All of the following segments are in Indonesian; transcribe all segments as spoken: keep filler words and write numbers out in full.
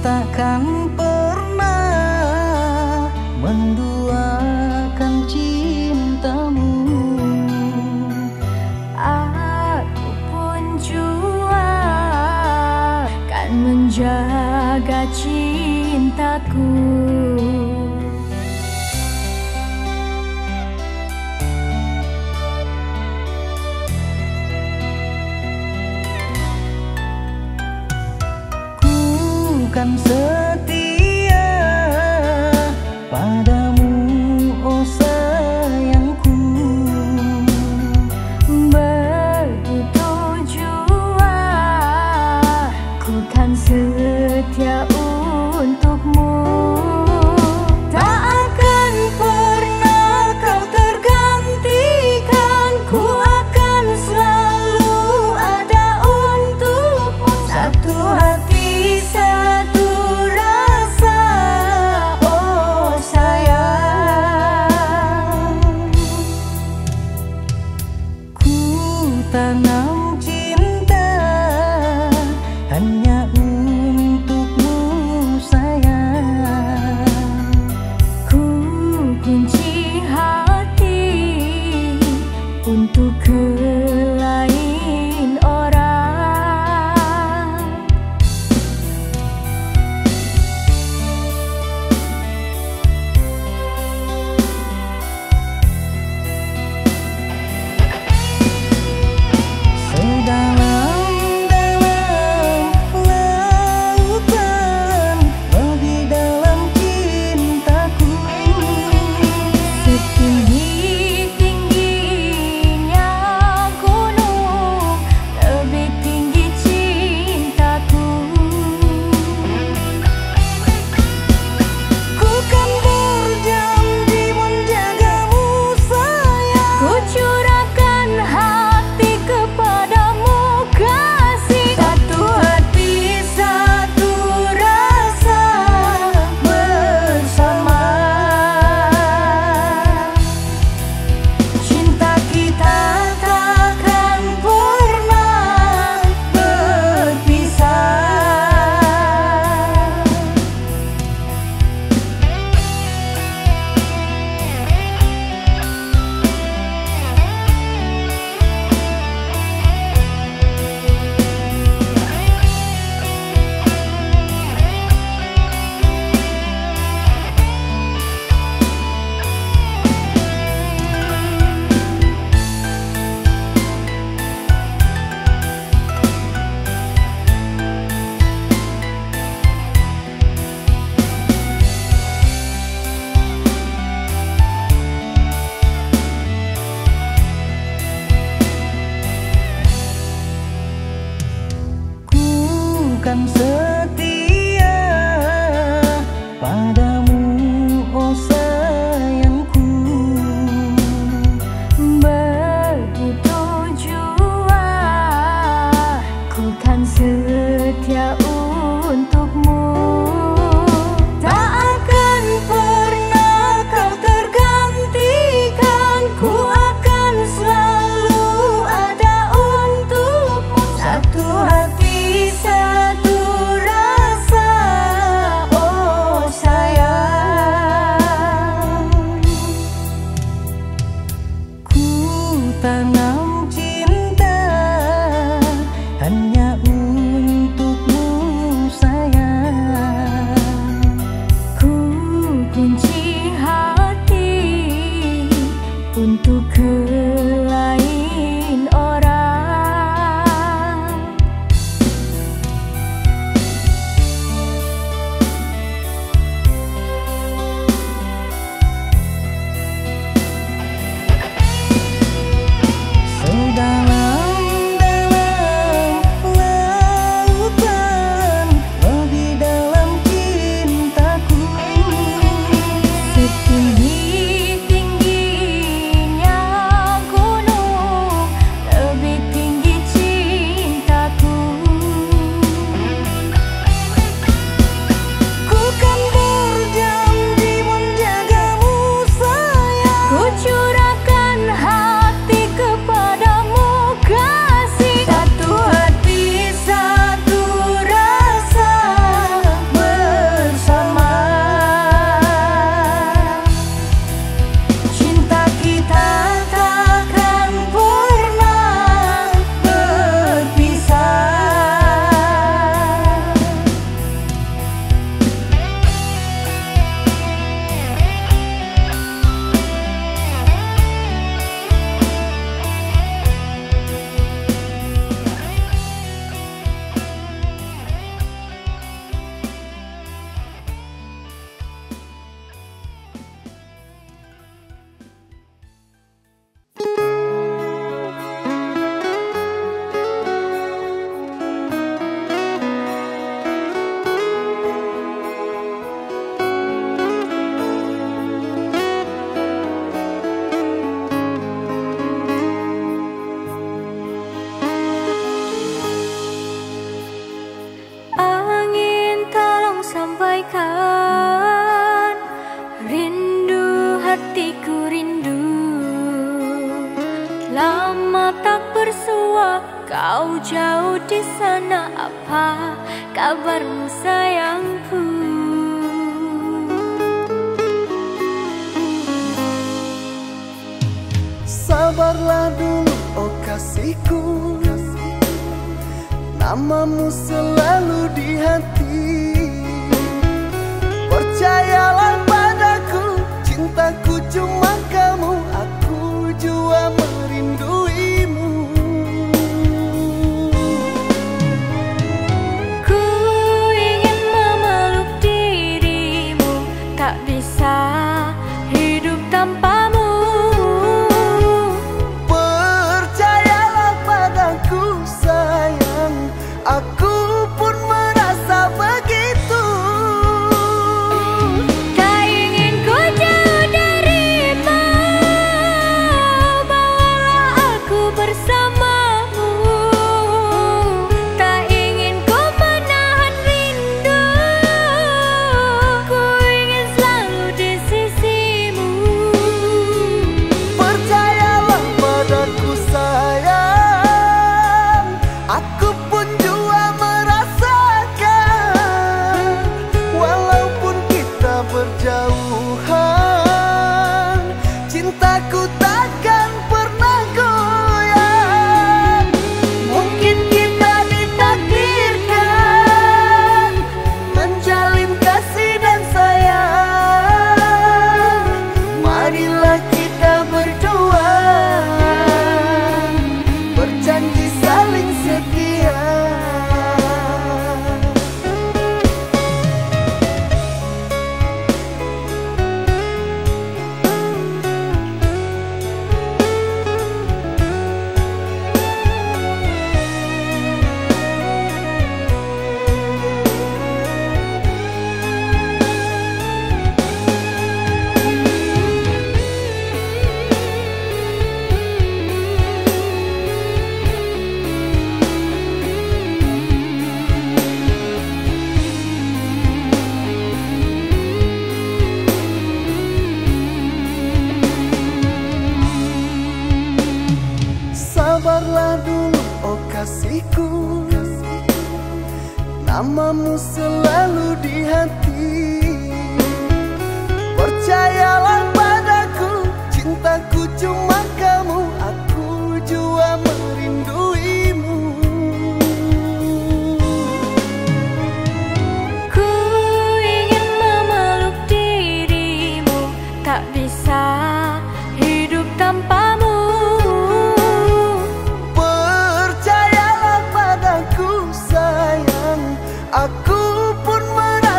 takkan pernah menduakan cintamu. Aku pun jua kan menjaga cintaku. Kan setia padamu, oh sayangku, begitu jua ku kan setia untukmu. Tak akan pernah kau tergantikan, ku akan selalu ada untukmu. Satu hati, satu. jauh di sana, apa kabarmu sayangku? Sabarlah dulu oh kasihku, namamu selalu di hati. Percayalah padaku, cintaku cuma kamu, aku jua merinduimu. Ku ingin memeluk dirimu, tak bisa hidup tanpamu. Percayalah padaku sayang, aku pun merasa begitu. Namamu selalu di hati. Percayalah padaku, cintaku cuma kamu, aku jua merinduimu. Ku ingin memeluk dirimu, tak bisa hidup tanpamu. Aku pun merasa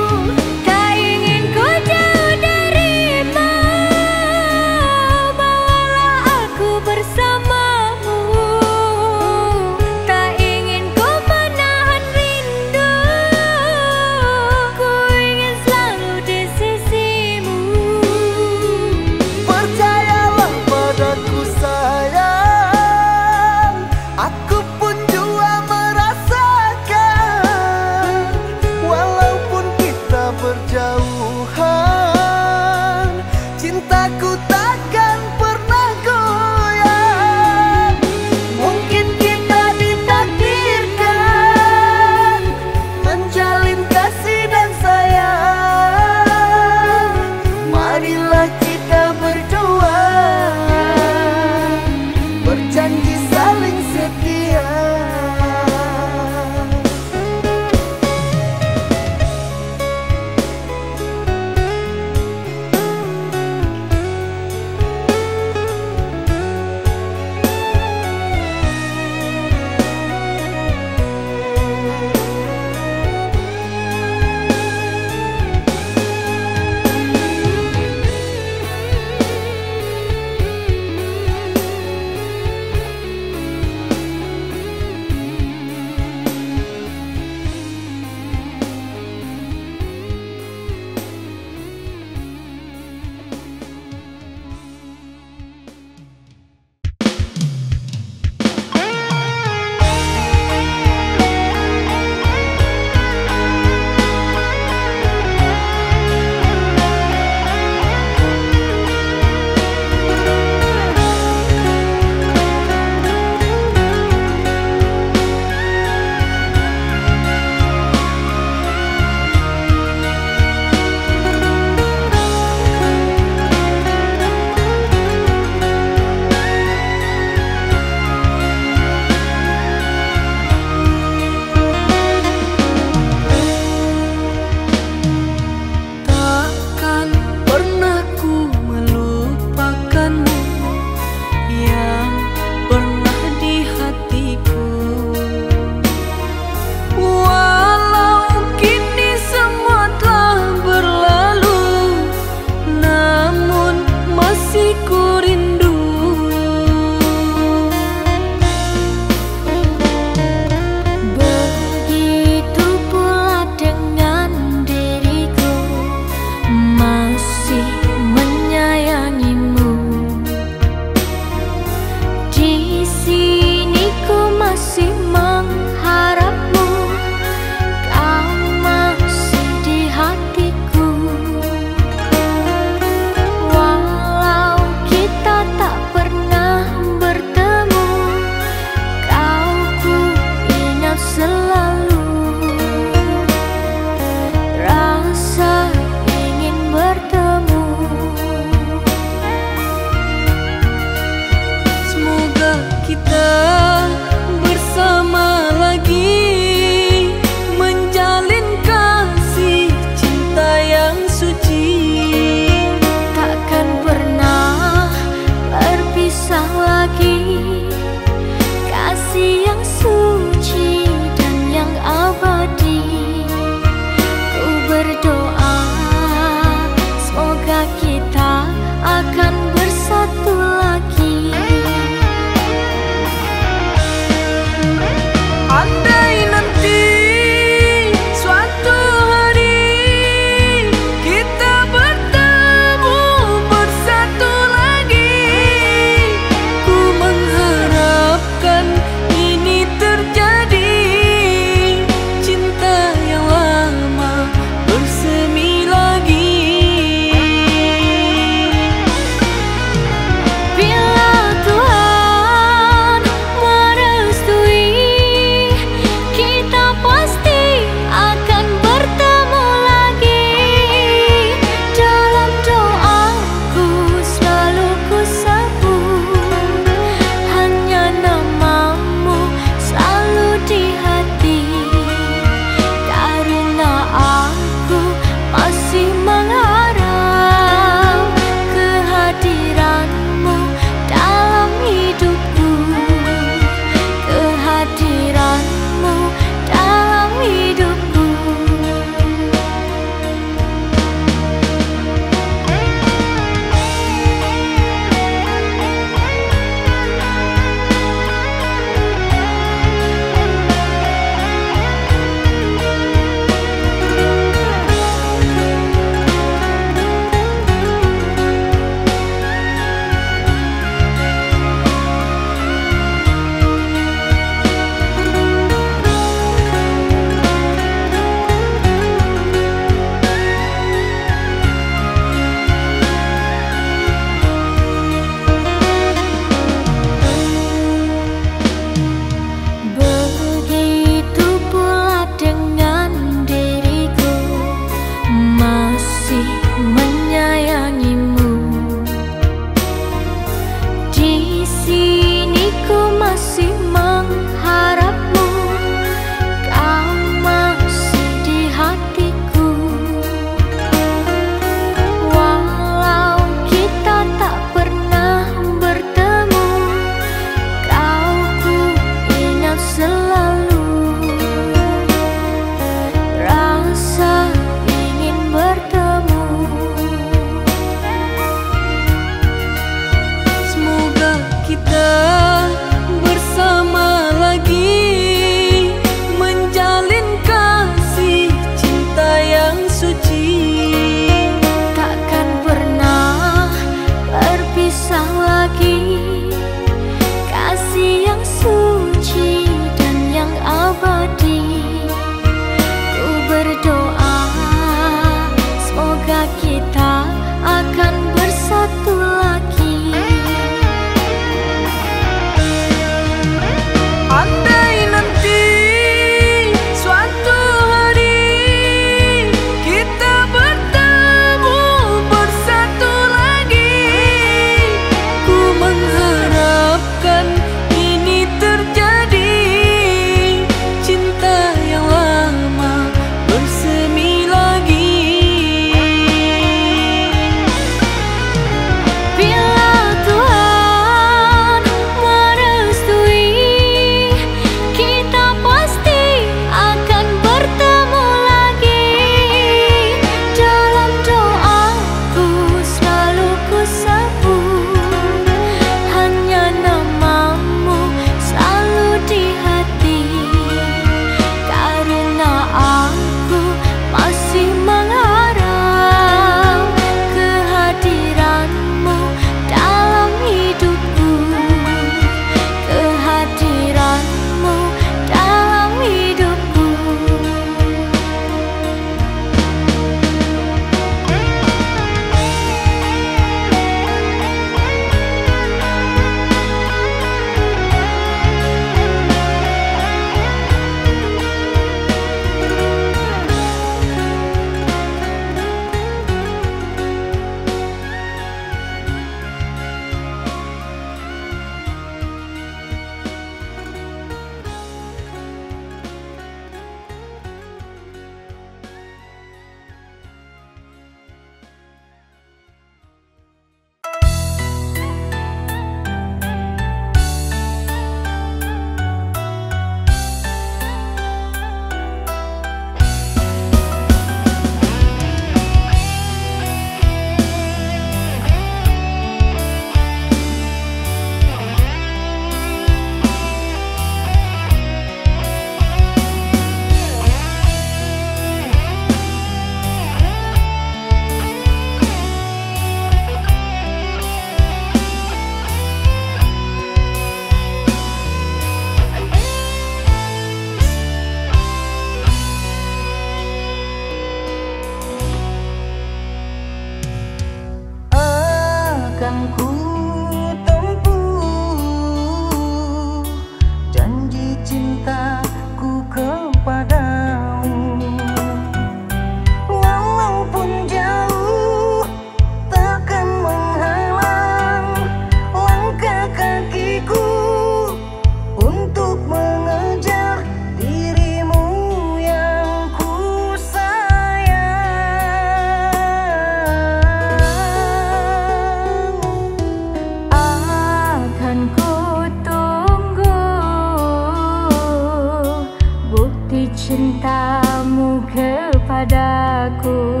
bukti cintamu kepadaku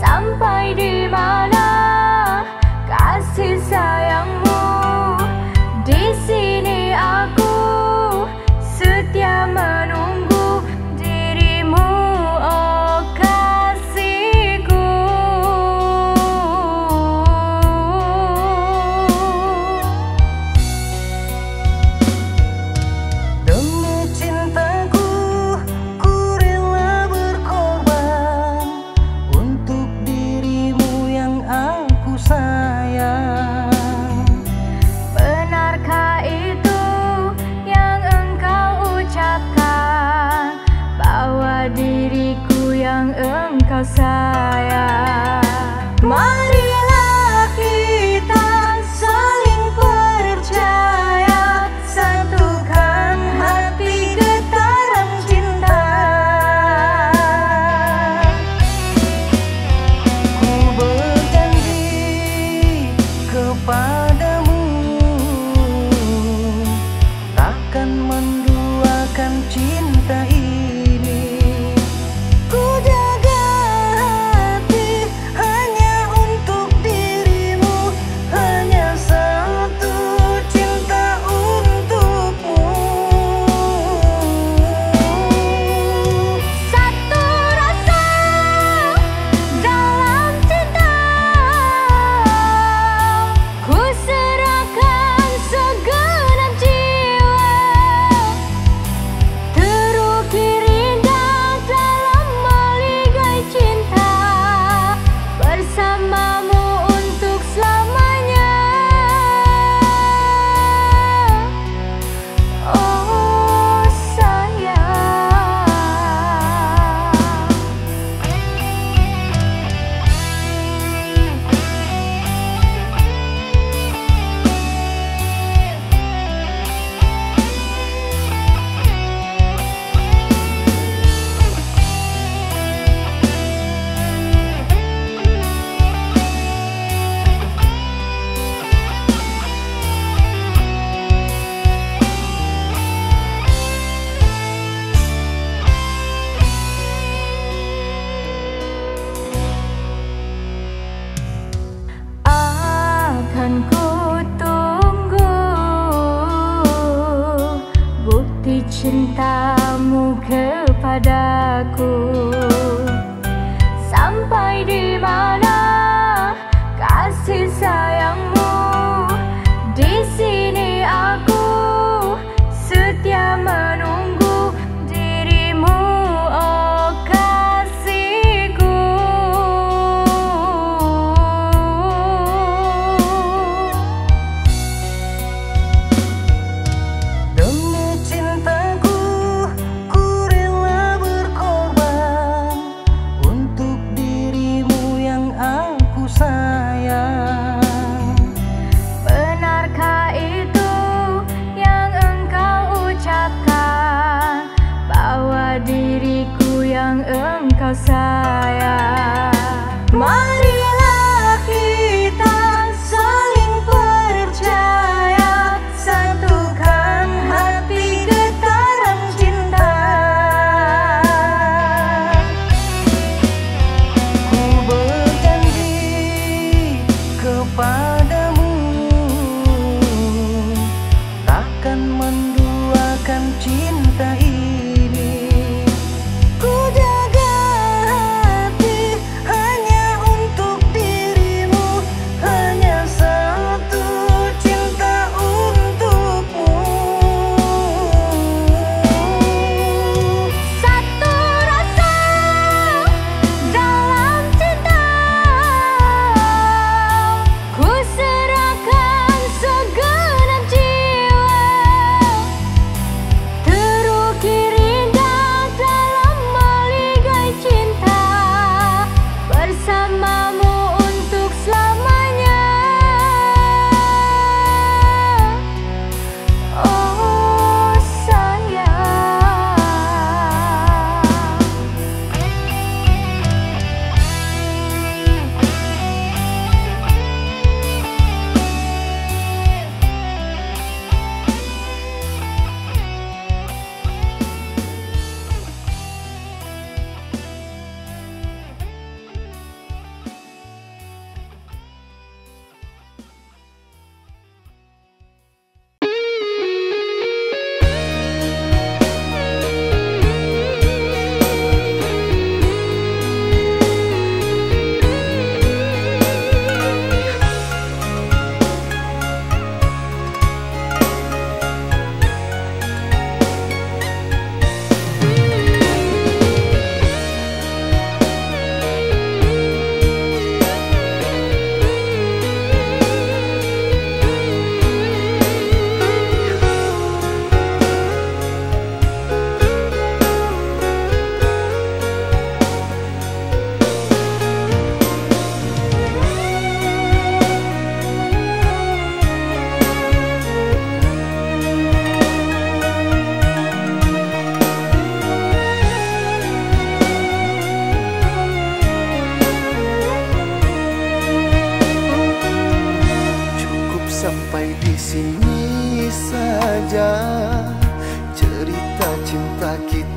sampai di mana kasih sayangmu. Di sini aku setia menunggu dirimu, oh kasihku. Demi cintaku ku rela berkorban untuk dirimu yang aku sayang. Diriku yang engkau sayang, marilah kita saling percaya, satukan hati getaran cinta. Ku berjanji kepadamu takkan menduakan cinta ini. Ku tunggu bukti cintamu kepadaku sampai di mana kasih sayangmu. Di sini aku setia menunggu dirimu, oh kasihku. Diriku yang engkau sayang, marilah kita saling percaya, satukan hati getaran cinta. Ku berjanji kepadamu takkan menduakan cinta ini. Ku jaga hati hanya untuk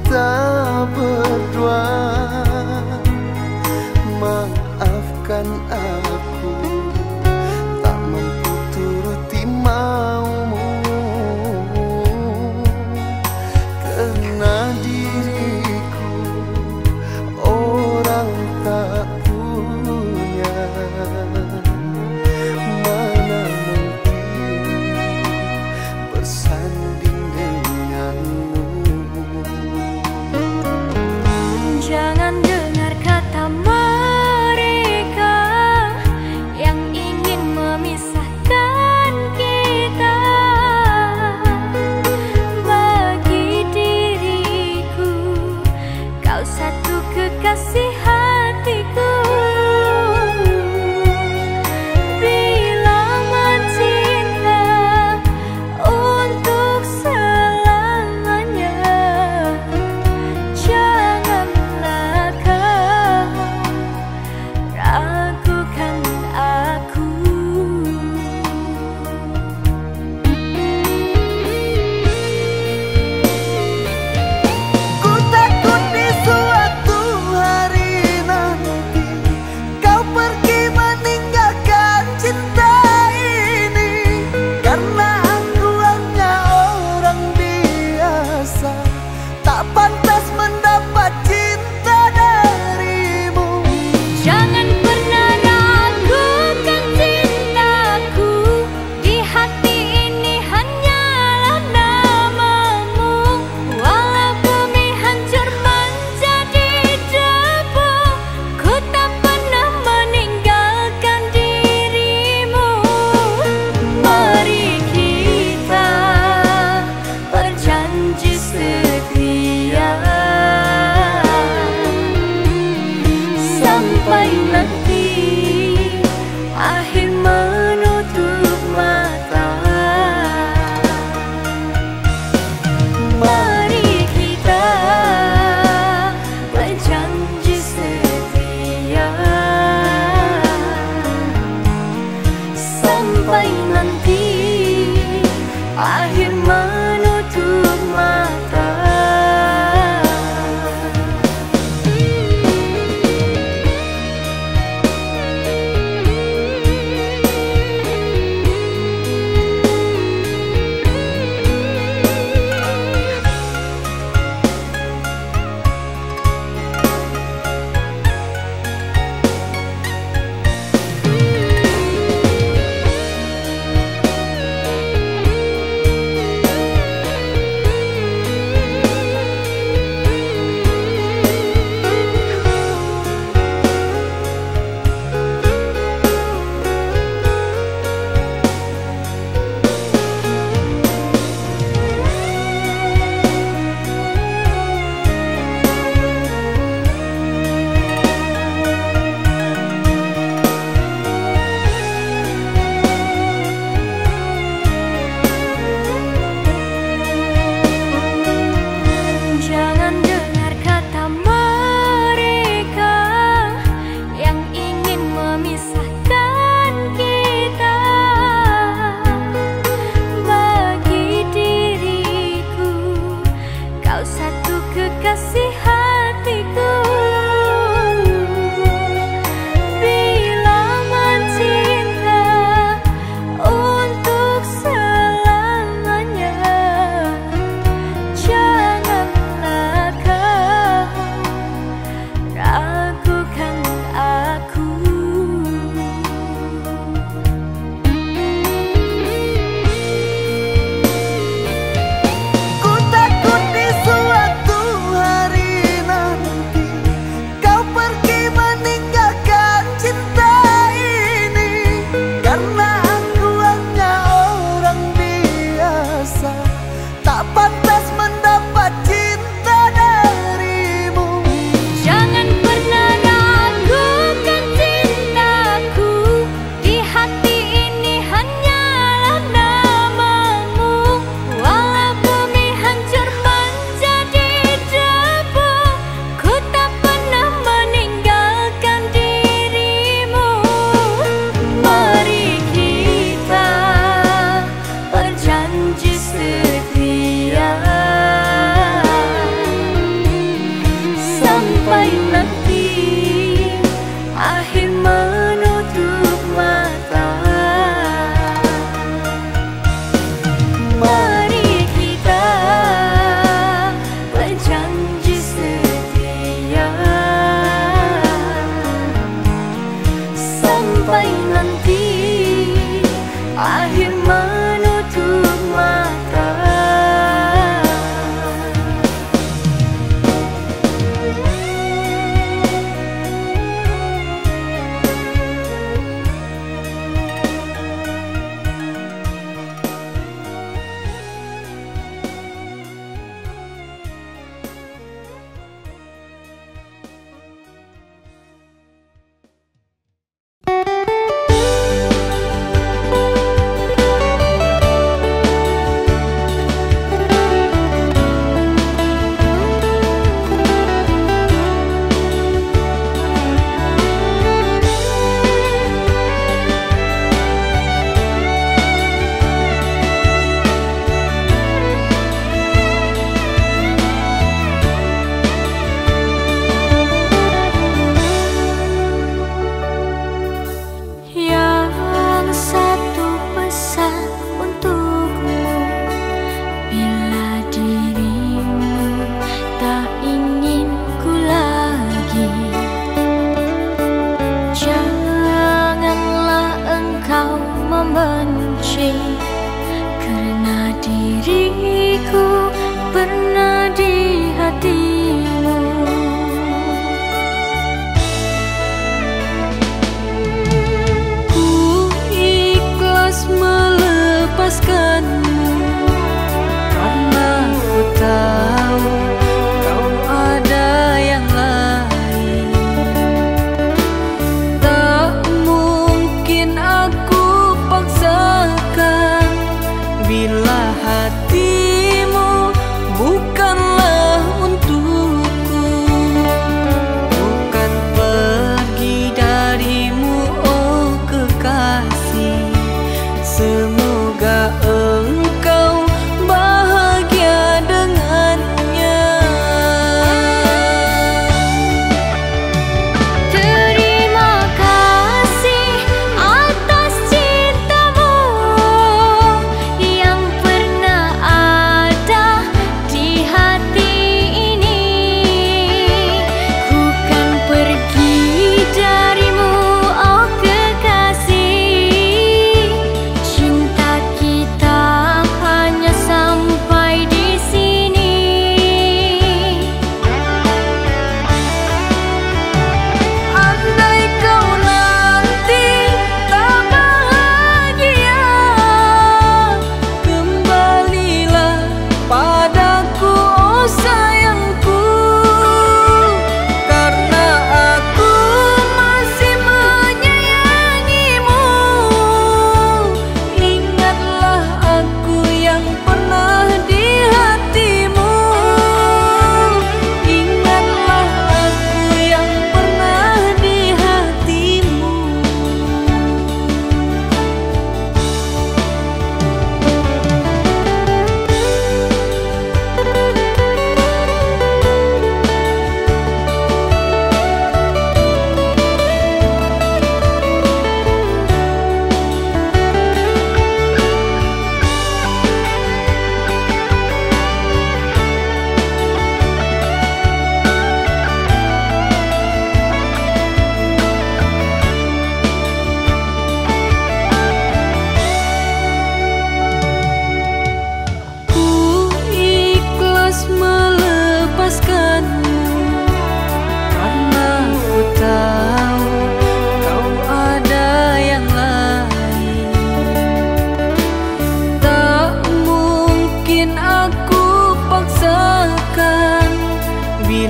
kita berdua. Maafkan aku, tak mampu turuti maumu. Karena diriku orang tak punya. Mana mungkin bersanding denganmu. Jangan dengar kata mereka yang ingin memisahkan kita. Bagi diriku, kau satu kekasih hatiku. Ku takut di suatu hari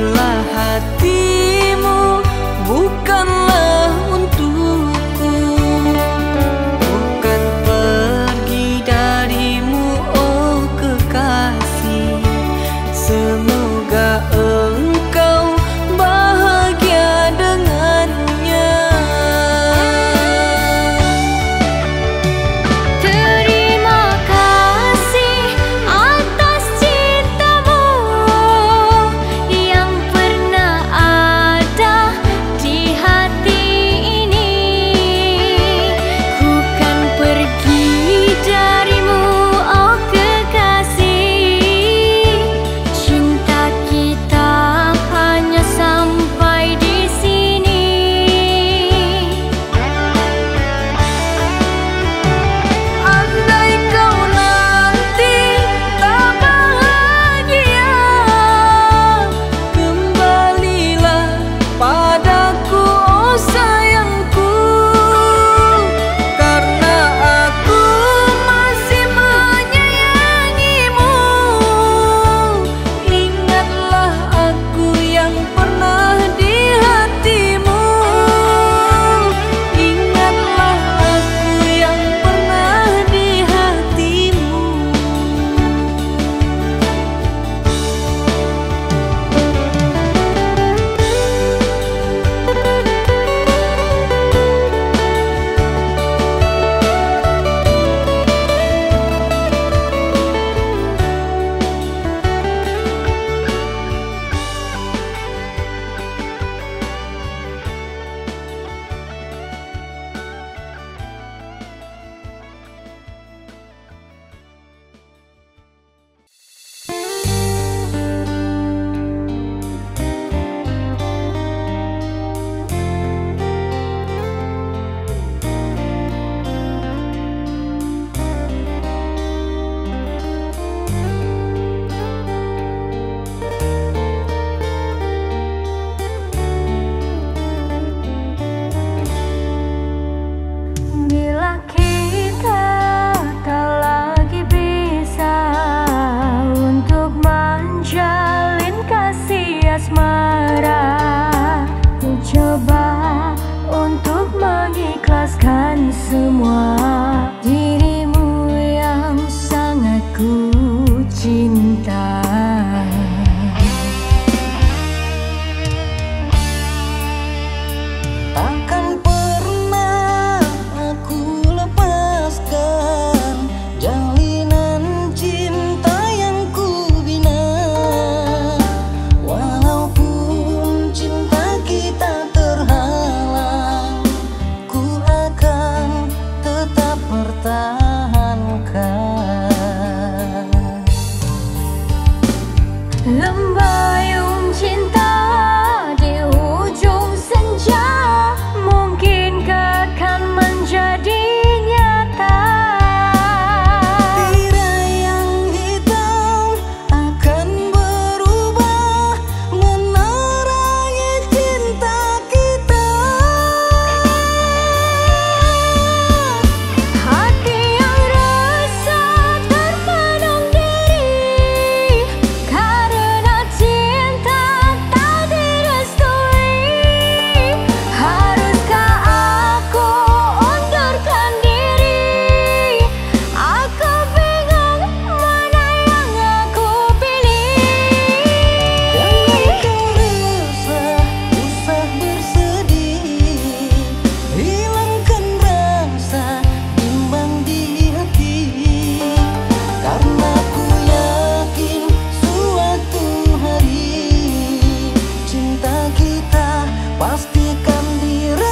Bukalah hatimu, bukanlah untukku, bukan pergi darimu, oh kekasih. Semoga engkau bahagia dengannya. Terima kasih atas cintamu yang pernah ada di hati ini. Ku kan pergi darimu, oh kekasih. Cinta kita hanya sampai di sini. Andai kau nanti tak bahagia, kembalilah padaku, oh sayangku. Karena aku masih menyayangimu, ingatlah aku yang pernah di hatimu. Ingatlah aku yang pernah di hatimu. Bila kita tak lagi bisa untuk menjalin kasih asmara, coba untuk mengikhlaskan semua. Dirimu yang sangat ku cinta, takkan pernah aku lepaskan jalinan cinta yang ku bina. Walaupun cinta kita terhalang, ku akan tetap pertahankan. Lembayung cinta di ujung senja mungkin akan menjadi nyata. Tirai yang hitam akan berubah menerangi cinta kita. Hati yang resah terpendam diri karena cinta tak direstui. Haruskah aku undurkan diri? Aku bingung mana yang aku pilih. Jangan kau resah, usah bersedih, hilangkan rasa bimbang di hati. Karena ku yakin suatu hari cinta kita pastikan direstui.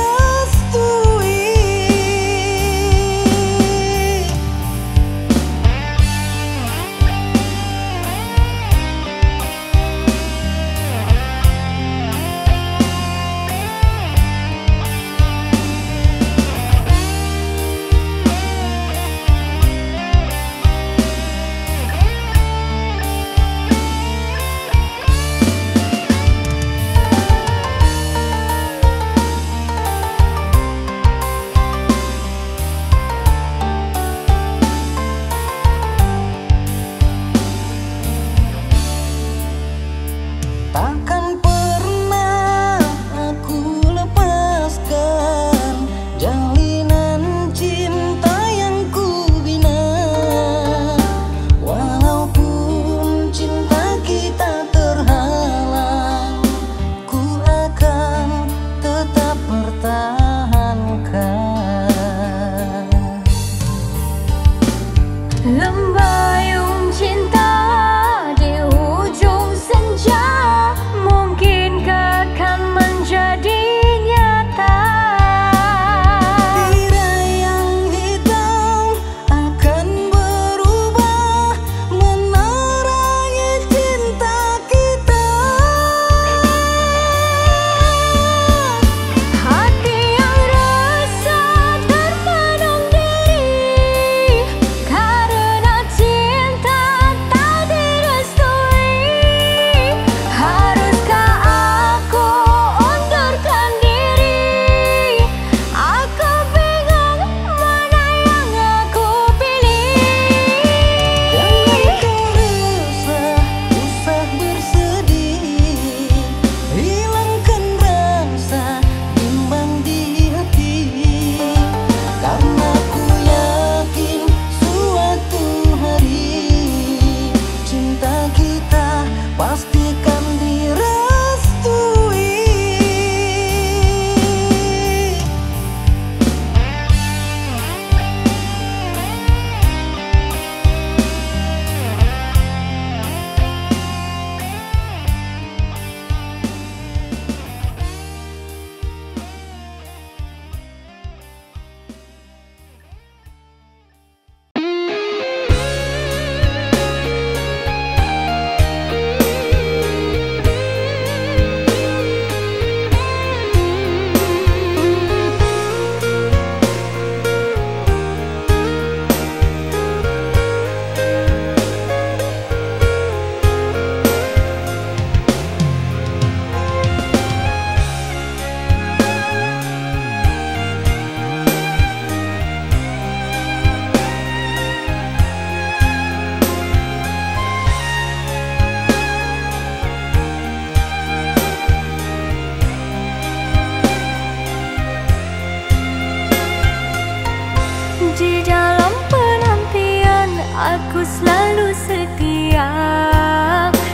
selalu setia.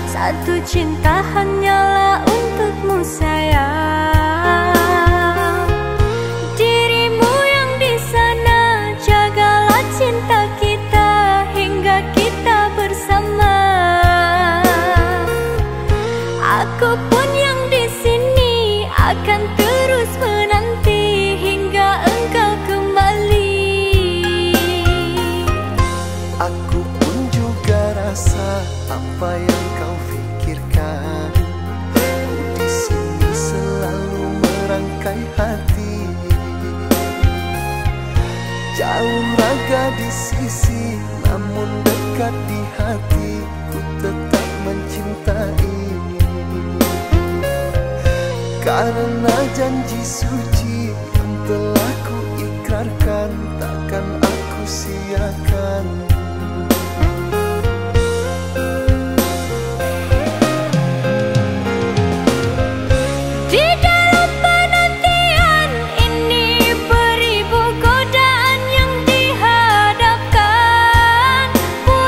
Satu cinta hanyalah untukmu sayang. Dirimu yang di sana, jagalah cinta kita hingga kita bersama. Aku pun yang di sini akan terus menanti hingga engkau kembali. Aku pun juga rasa apa yang kau pikirkan. Aku di sini selalu merangkai hati, jauh raga di sisi, namun dekat di hati. Ku tetap mencintai. Karena janji suci yang telah ku ikrarkan, takkan aku sia-siakan. Di dalam penantian ini beribu godaan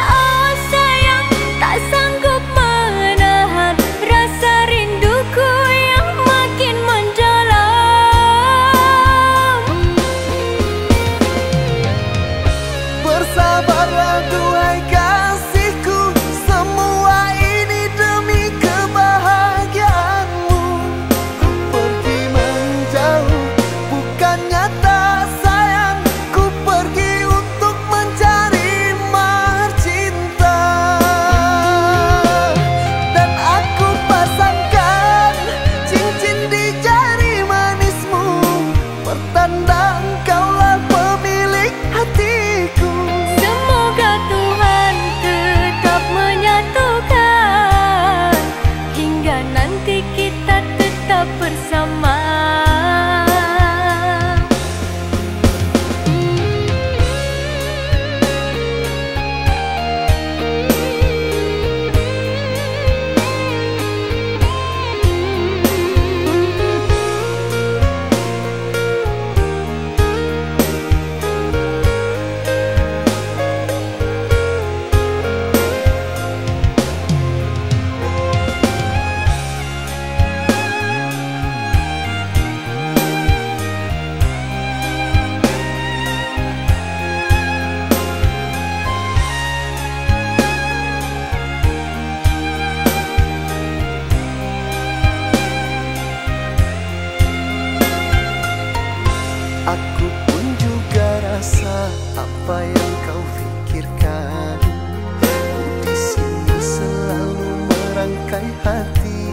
yang dihadapkan. Pulanglah oh sayang, tak sanggup menahan rasa rinduku. Aku pun juga rasa apa yang kau pikirkan. Aku di sini selalu merangkai hati,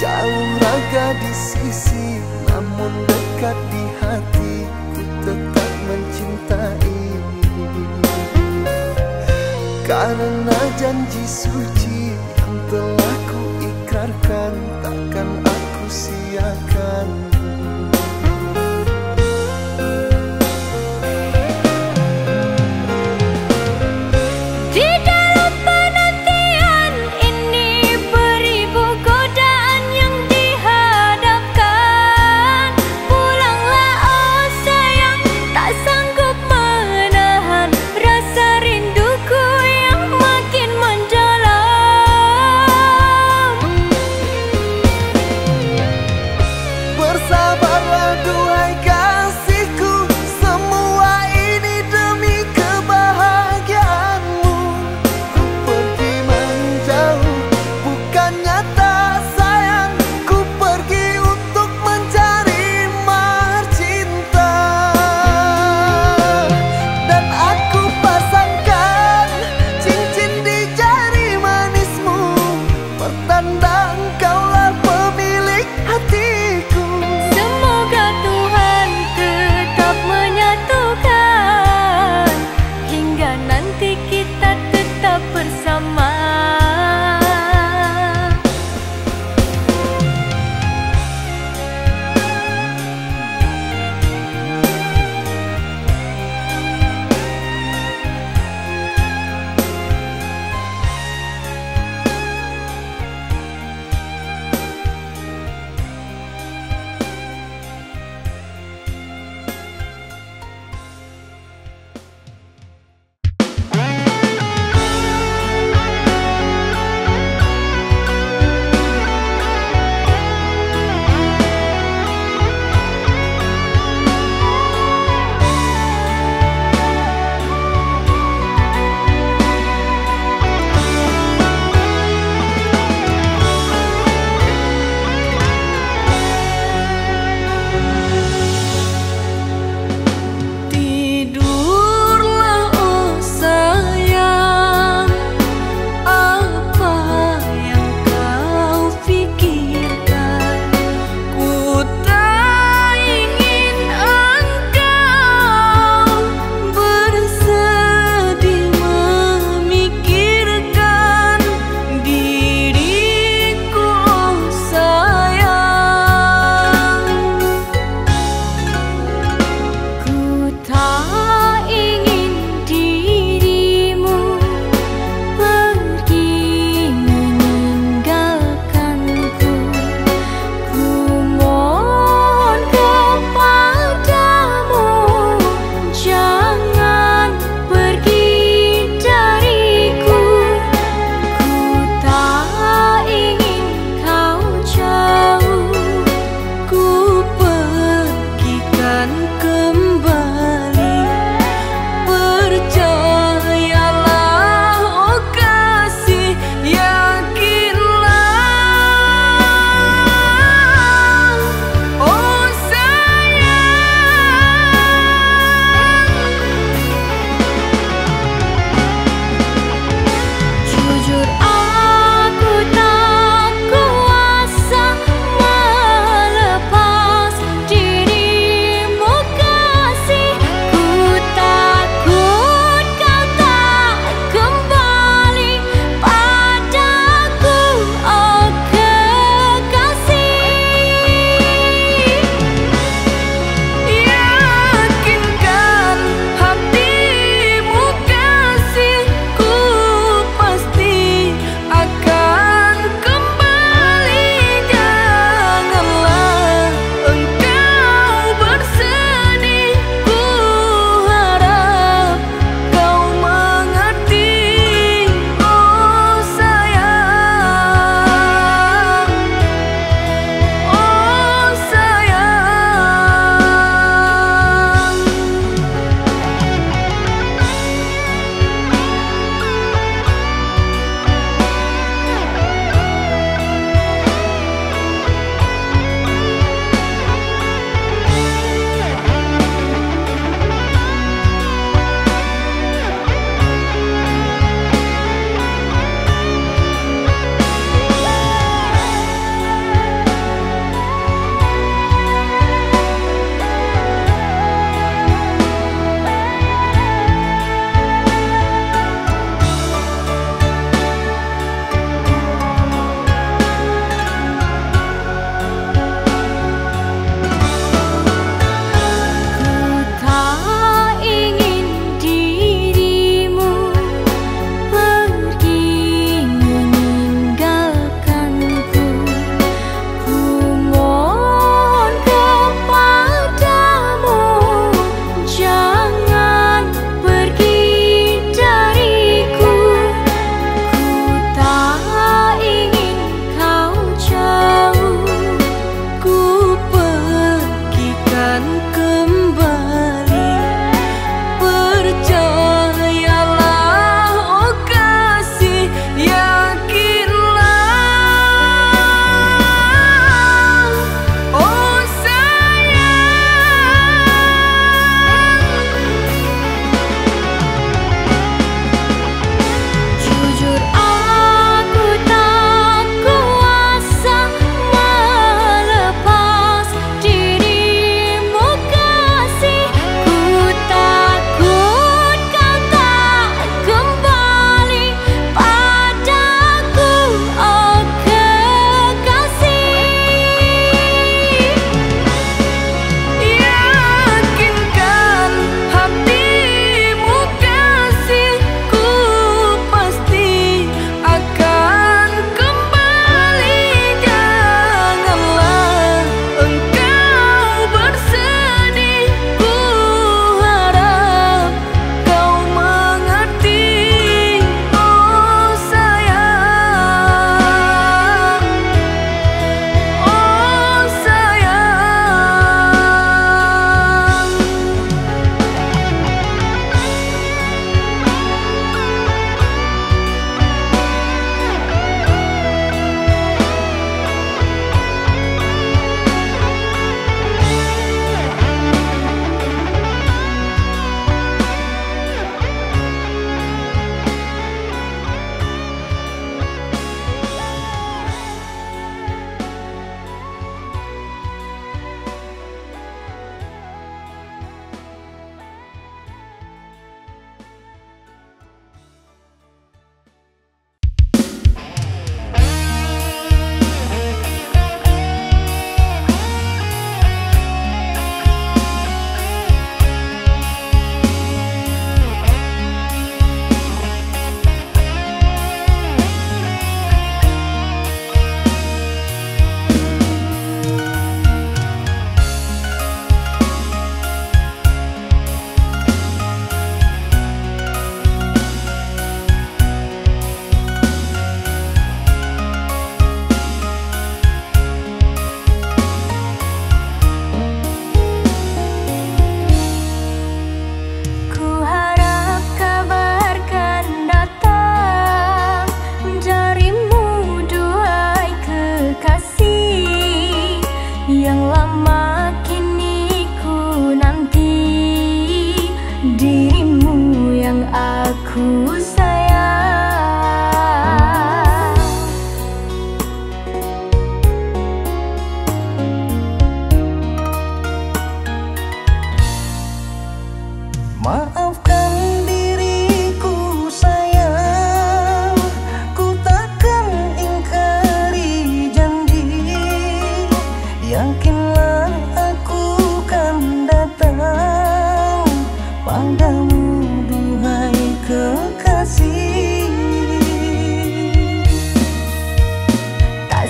jauh raga di sisi, namun dekat di hati. Ku tetap mencintai. Karena janji suci yang telah ku ikrarkan, takkan aku sia-siakan.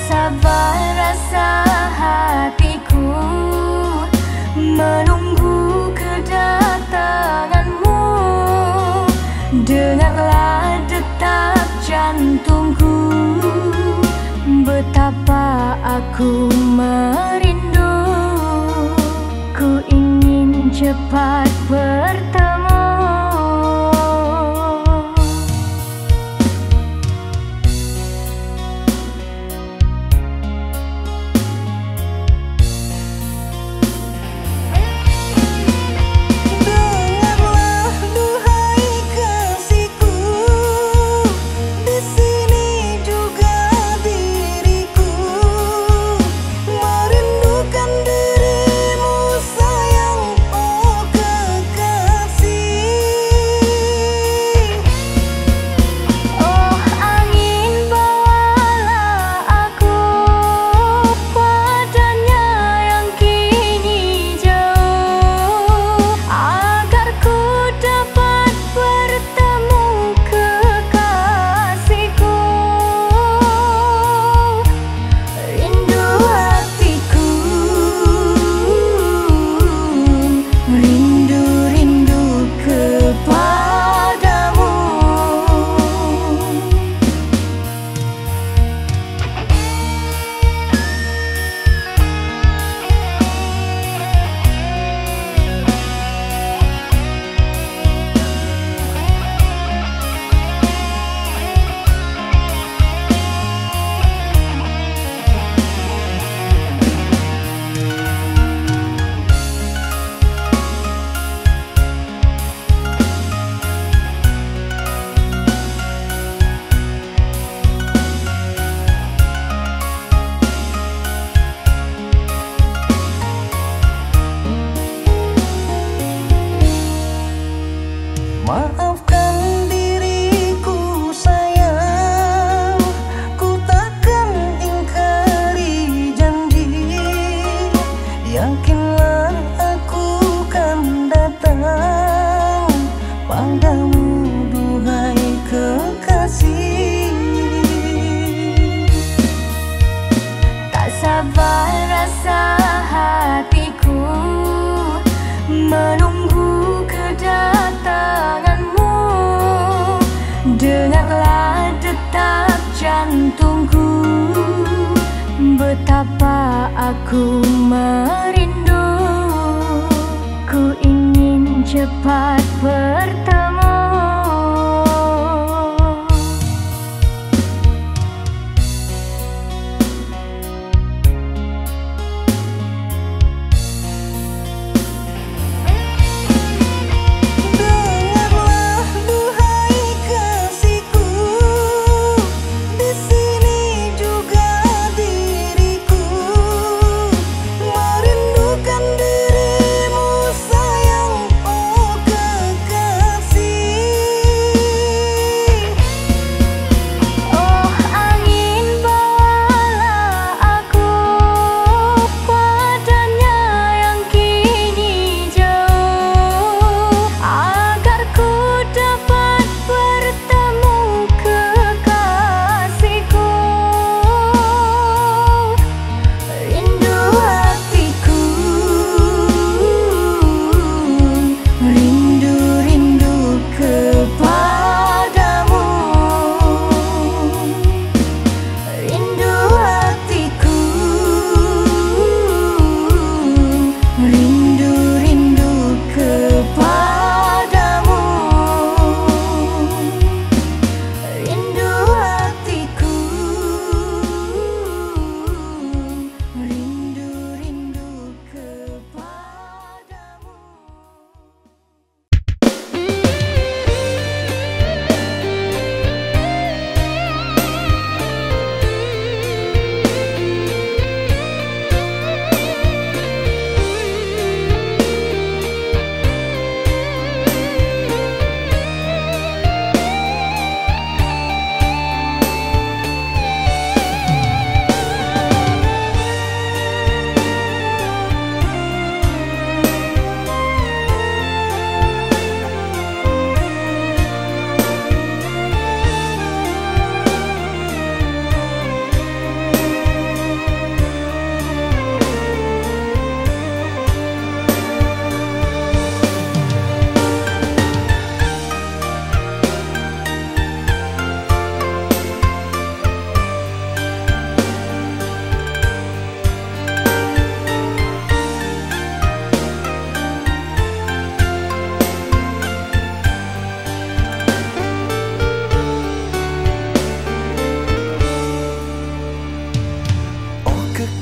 sabar rasa hatiku menunggu kedatanganmu. Dengarlah detak jantungku, betapa aku merindu. Ku ingin cepat bertemu. Betapa aku merindu, ku ingin cepat bertemu. Good.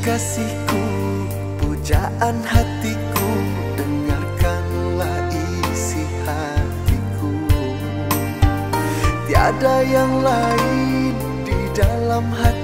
Kekasihku, pujaan hatiku, dengarkanlah isi hatiku. Tiada yang lain di dalam hatiku.